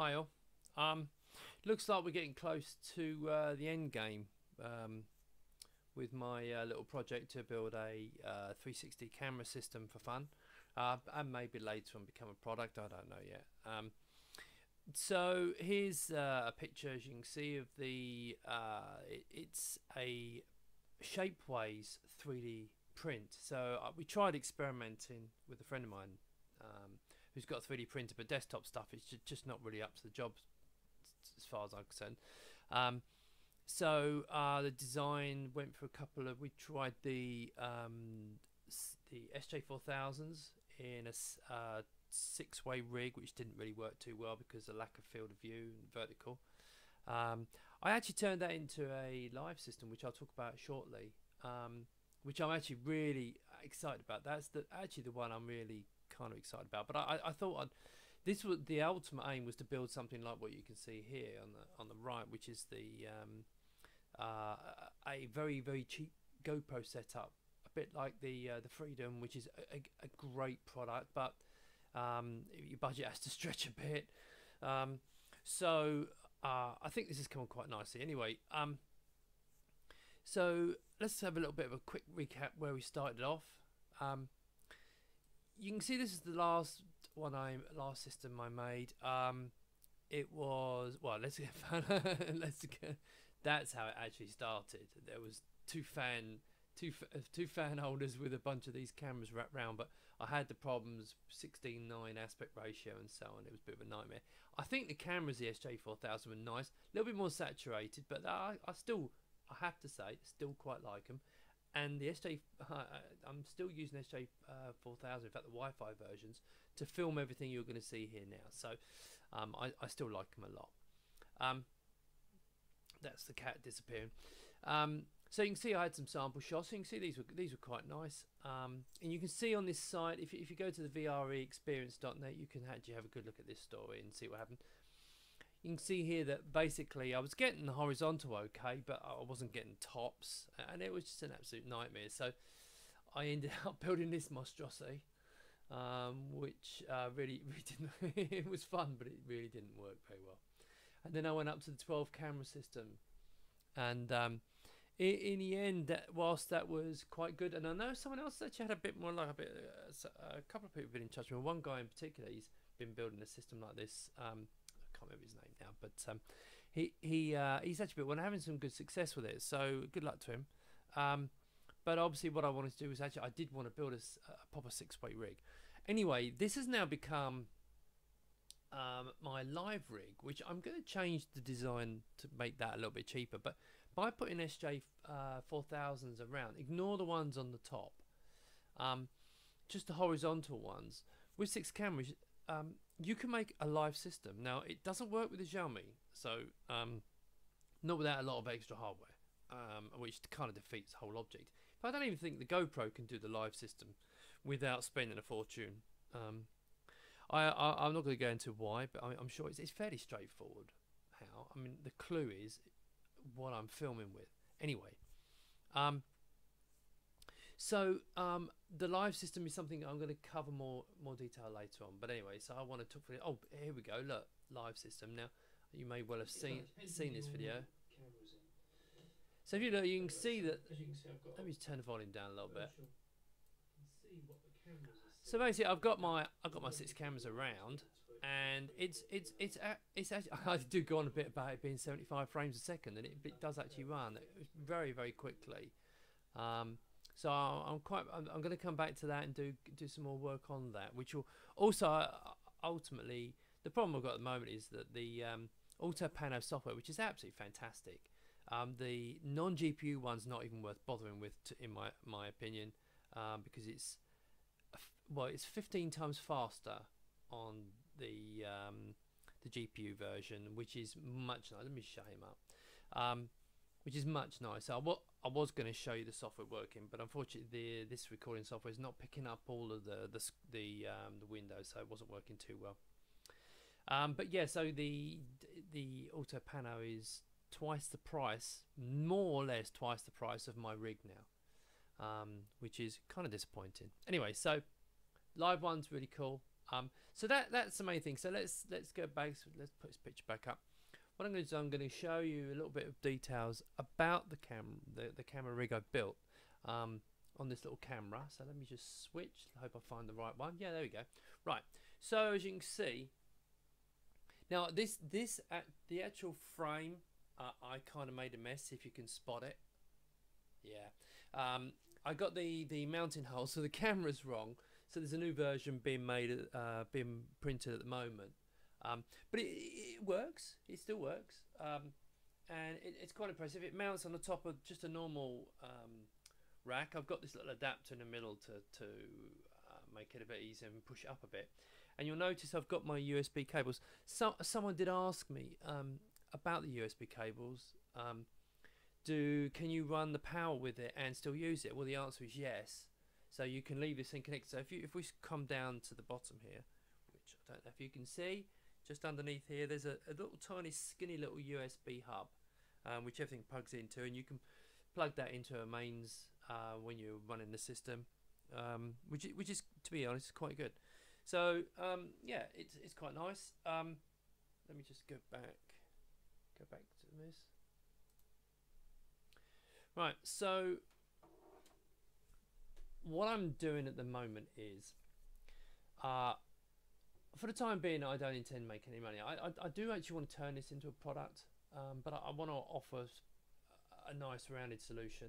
Hi all. Looks like we're getting close to the end game with my little project to build a 360 camera system for fun, and maybe later on become a product. I don't know yet. So here's a picture, as you can see, of the it's a Shapeways 3D print. So we tried experimenting with a friend of mine who's got a 3D printer, but desktop stuff is just not really up to the job as far as I'm concerned. So the design went for a couple of, we tried the SJ4000s in a 6-way rig, which didn't really work too well because of the lack of field of view and vertical. I actually turned that into a live system, which I'll talk about shortly, which I'm actually really excited about. That's actually the one I'm really kind of excited about, but I thought this was the ultimate aim, was to build something like what you can see here on the right, which is the a very, very cheap GoPro setup, a bit like the Freedom, which is a great product, but your budget has to stretch a bit. So I think this has come on quite nicely. Anyway, so let's have a little bit of a quick recap where we started off. You can see this is the last system I made. It was, well, let's get that's how it actually started. There was two fan holders with a bunch of these cameras wrapped around, but I had the problems 16:9 aspect ratio and so on. It was a bit of a nightmare. I think the cameras, the SJ4000, were nice, a little bit more saturated, but I have to say, still quite like them. And the I'm still using SJ4000, in fact the Wi-Fi versions, to film everything you're going to see here now. So I still like them a lot. That's the cat disappearing. So you can see I had some sample shots. You can see these were quite nice. And you can see on this site, if you go to the vreexperience.net, you can actually have a good look at this story and see what happened. You can see here that basically I was getting the horizontal okay, but I wasn't getting tops, and it was just an absolute nightmare. So I ended up building this monstrosity, which really didn't. It was fun, but it really didn't work very well. And then I went up to the 12 camera system, and in the end, whilst that was quite good, and I know someone else actually had a bit more, like a couple of people have been in touch with me. One guy in particular, he's been building a system like this. Can't remember his name now, but he's actually been having some good success with it, so good luck to him. But obviously what I wanted to do was actually, I did want to build a proper 6-way rig. Anyway, this has now become my live rig, which I'm going to change the design to make that a little bit cheaper, but by putting SJ4000s around, ignore the ones on the top, just the horizontal ones, with 6 cameras, you can make a live system. Now it doesn't work with the Xiaomi, so not without a lot of extra hardware, which kind of defeats the whole object. But I don't even think the GoPro can do the live system without spending a fortune. I'm not going to go into why, but I'm sure it's fairly straightforward. How? I mean, the clue is what I'm filming with. Anyway. So the live system is something I'm going to cover more detail later on. But anyway, so I want to talk for it. Oh, here we go. Look, live system. Now you may well have seen this video. So if you look, you can see that. Let me just turn the volume down a little bit. So basically, I've got my 6 cameras around, and it's actually, I do go on a bit about it being 75 frames a second, and it does actually run very, very quickly. So I'm going to come back to that and do some more work on that, which will also ultimately, the problem I've got at the moment is that the AutoPano software, which is absolutely fantastic, the non-GPU one's not even worth bothering with, in my opinion, because it's 15 times faster on the GPU version, which is much nicer. Let me shut him up. Which is much nicer. I was going to show you the software working, but unfortunately this recording software is not picking up all of the windows, so it wasn't working too well. But yeah, so the AutoPano is twice the price, more or less twice the price of my rig now, which is kind of disappointing. Anyway, so live one's really cool. So that's the main thing. So let's go back. Let's put this picture back up. What I'm going to do, I'm going to show you a little bit of details about the camera, the camera rig I built on this little camera. So let me just switch. I hope I find the right one. Yeah, there we go. Right. So as you can see, now this the actual frame, I kind of made a mess. If you can spot it, yeah. I got the mounting hole, so the camera's wrong. So there's a new version being made, being printed at the moment. But it works. It still works, and it's quite impressive. It mounts on the top of just a normal rack. I've got this little adapter in the middle to make it a bit easier and push it up a bit. And you'll notice I've got my USB cables. Someone did ask me about the USB cables. Can you run the power with it and still use it? Well, the answer is yes. So you can leave this thing connected. So if we come down to the bottom here, which I don't know if you can see. Just underneath here, there's a little tiny skinny little USB hub, which everything plugs into, and you can plug that into a mains when you're running the system, which is, to be honest, quite good. So yeah, it's quite nice. Let me just go back to this. Right, so what I'm doing at the moment is, for the time being, I don't intend to make any money. I do actually want to turn this into a product, but I want to offer a nice rounded solution.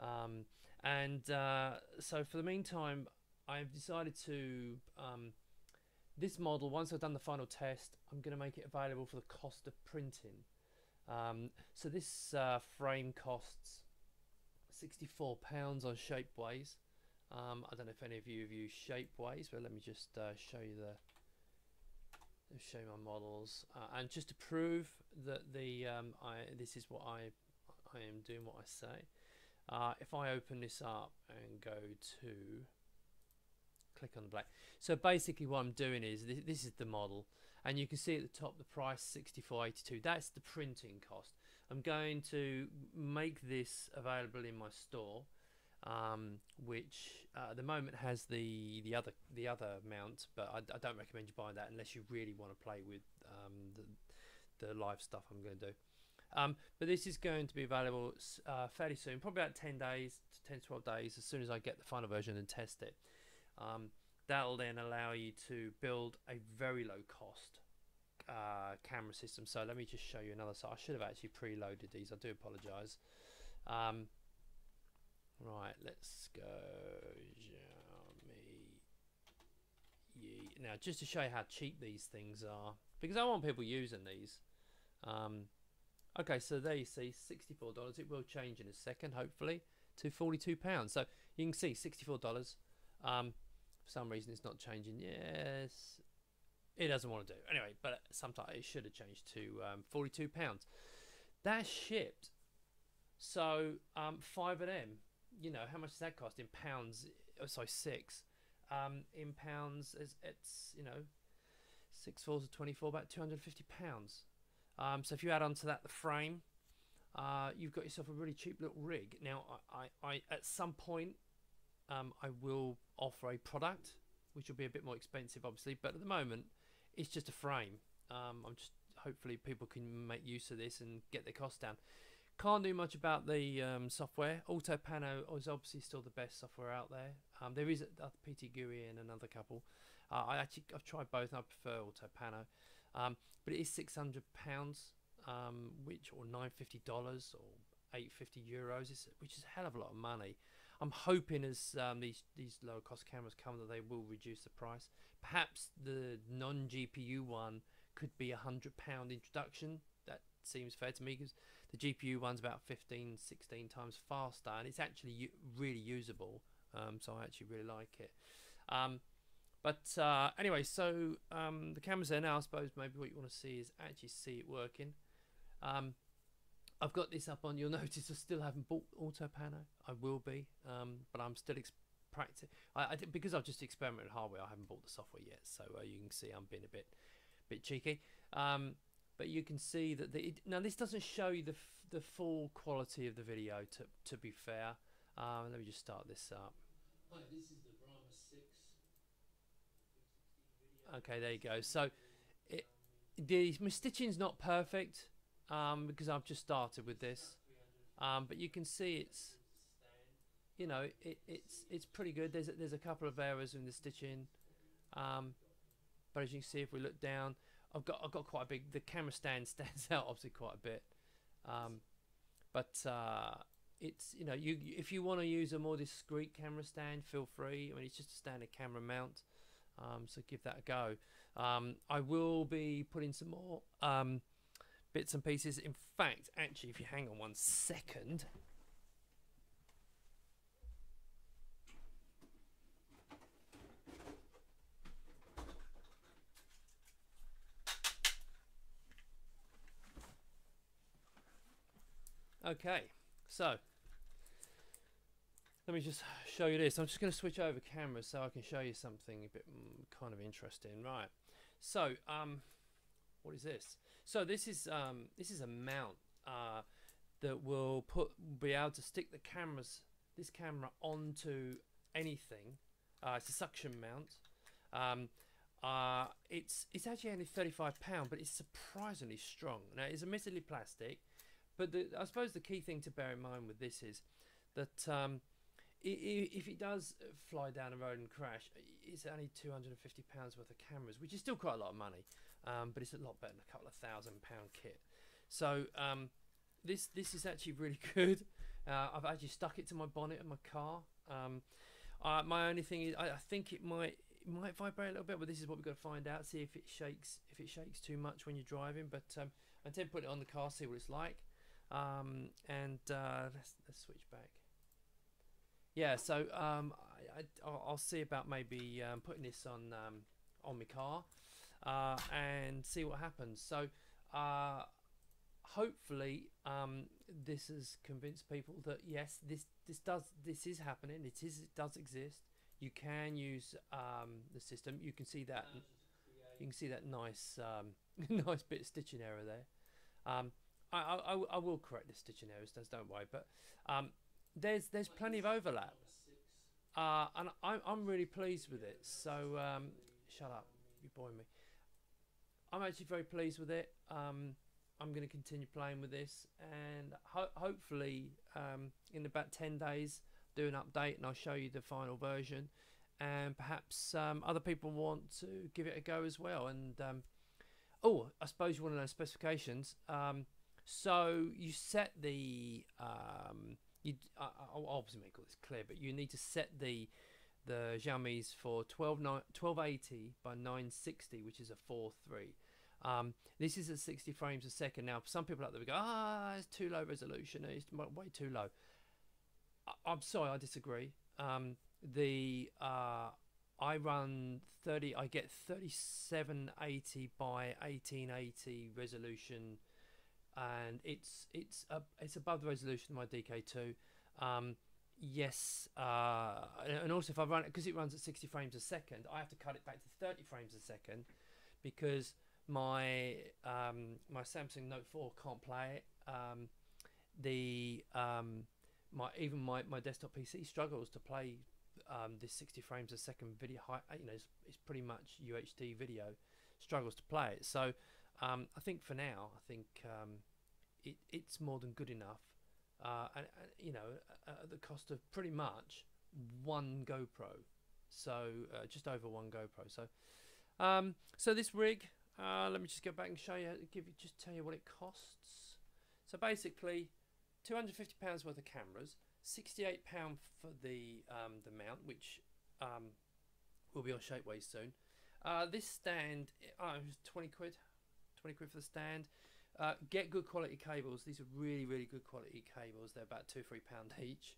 So for the meantime, I've decided to, this model, once I've done the final test, I'm going to make it available for the cost of printing. So this frame costs £64 on Shapeways. I don't know if any of you have used Shapeways, but let me just show you the... Let's show you my models, and just to prove that this is what I am doing, what I say. If I open this up and go to click on the black, so basically what I'm doing is this is the model, and you can see at the top the price $64.82. That's the printing cost. I'm going to make this available in my store, which at the moment has the other mount, but I don't recommend you buying that unless you really want to play with the live stuff I'm going to do. But this is going to be available fairly soon, probably about 10 to 12 days, as soon as I get the final version and test it. That'll then allow you to build a very low cost camera system. So let me just show you another side. I should have actually preloaded these. I do apologize. Right, let's go Xiaomi Yi. Now, just to show you how cheap these things are, because I want people using these. Okay, so there you see, $64. It will change in a second, hopefully, to £42. So you can see $64. For some reason, it's not changing. Yes, it doesn't want to do. Anyway, but sometimes it should have changed to £42. That's shipped. So 5 and M, you know, how much does that cost in pounds? Oh, sorry, 6. In pounds, it's, you know, 6 fours of 24, about £250. So if you add on to that the frame, you've got yourself a really cheap little rig. Now, I at some point, I will offer a product, which will be a bit more expensive, obviously, but at the moment, it's just a frame. I'm just, hopefully people can make use of this and get their costs down. Can't do much about the software. AutoPano is obviously still the best software out there. There is a PT GUI and another couple. I've tried both. And I prefer AutoPano, but it is £600, which or $950 or €850. Which is a hell of a lot of money. I'm hoping as these lower cost cameras come that they will reduce the price. Perhaps the non GPU one could be £100 introduction. Seems fair to me, because the GPU one's about 15-16 times faster, and it's actually really usable, so I actually really like it. Anyway, so the camera's there now. I suppose maybe what you want to see is actually see it working. I've got this up on, you'll notice I still haven't bought AutoPano. I will be, but I'm still practicing. Because I've just experimented hardware, I haven't bought the software yet, so you can see I'm being a bit cheeky. But you can see that now this doesn't show you the full quality of the video, to be fair. Let me just start this up. Hi, this is the Brahma 6. Okay, there you go. So the stitching's not perfect because I've just started with this, but you can see it's, you know, it's pretty good. There's a couple of errors in the stitching, but as you can see, if we look down, I've got quite a big, the camera stand stands out obviously quite a bit, but it's, you know, if you want to use a more discreet camera stand, feel free. I mean, it's just a standard camera mount, so give that a go. I will be putting some more bits and pieces. In fact, actually, if you hang on one second, okay, so let me just show you this. I'm just going to switch over cameras so I can show you something a bit kind of interesting. Right, so what is this? So this is a mount that will be able to stick the cameras, this camera, onto anything. It's a suction mount. It's actually only £35, but it's surprisingly strong. Now, it's admittedly plastic, but I suppose the key thing to bear in mind with this is that if it does fly down a road and crash, it's only £250 worth of cameras, which is still quite a lot of money, but it's a lot better than a couple of £1,000 kit. So this is actually really good. I've actually stuck it to my bonnet of my car. My only thing is I think it might vibrate a little bit, but this is what we've got to find out. See if it shakes too much when you're driving. But I intend to put it on the car, see what it's like, and let's switch back. Yeah, so I'll see about maybe putting this on my car and see what happens. So hopefully this has convinced people that yes, this is happening. It does exist. You can use the system. You can see that nice nice bit of stitching error there. I will correct the stitching errors, don't worry. But there's plenty of overlap, and I'm really pleased with it. So shut up, you're boring me. I'm actually very pleased with it. I'm going to continue playing with this, and hopefully in about 10 days do an update, and I'll show you the final version, and perhaps other people want to give it a go as well. And oh, I suppose you want to know specifications. So you set the I'll obviously make all this clear, but you need to set the Xiaomi's for 1280 by 960, which is a 4:3. This is at 60 frames a second. Now, some people out there will go, it's too low resolution, it's way too low. I'm sorry, I disagree. I run 30. I get 3780 by 1880 resolution, and it's above the resolution of my DK2. Yes, and also if I run it, because it runs at 60 frames a second, I have to cut it back to 30 frames a second because my Samsung Note 4 can't play it. Even my desktop PC struggles to play this 60 frames a second video. You know, it's pretty much UHD video, struggles to play it. So I think for now, I think it's more than good enough, and you know, at the cost of pretty much one GoPro, so just over one GoPro. So, so this rig, let me just go back and show you, tell you what it costs. So basically, £250 worth of cameras, £68 for the mount, which will be on Shapeways soon. This stand, it was £20. 20 quid for the stand. Get good quality cables. These are really good quality cables. They're about £2-3 each,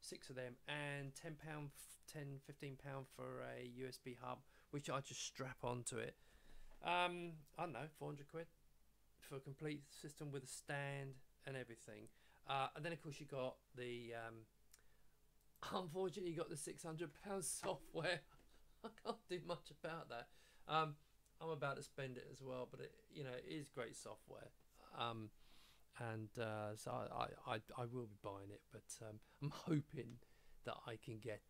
6 of them, and £10, £15 for a USB hub, which I just strap onto it. I don't know, 400 quid for a complete system with a stand and everything. And then of course you got the unfortunately you got the £600 software. I can't do much about that. I'm about to spend it as well, but you know, it is great software, and so I will be buying it, but I'm hoping that I can get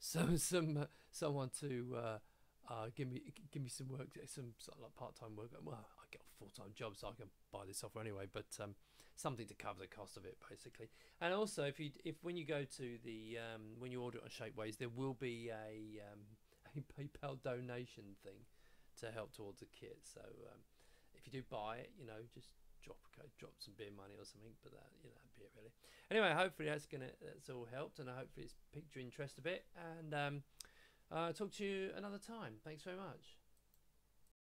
someone to give me some work, some sort of like part-time work. Well, I got a full-time job, so I can buy this software anyway, but something to cover the cost of it, basically. And also, when you go to the when you order it on Shapeways, there will be a PayPal donation thing to help towards the kit. So if you do buy it, you know, just drop some beer money or something, but that, you know, that'd be it really. Anyway, hopefully that's all helped, and hopefully it's piqued your interest a bit, and talk to you another time. Thanks very much.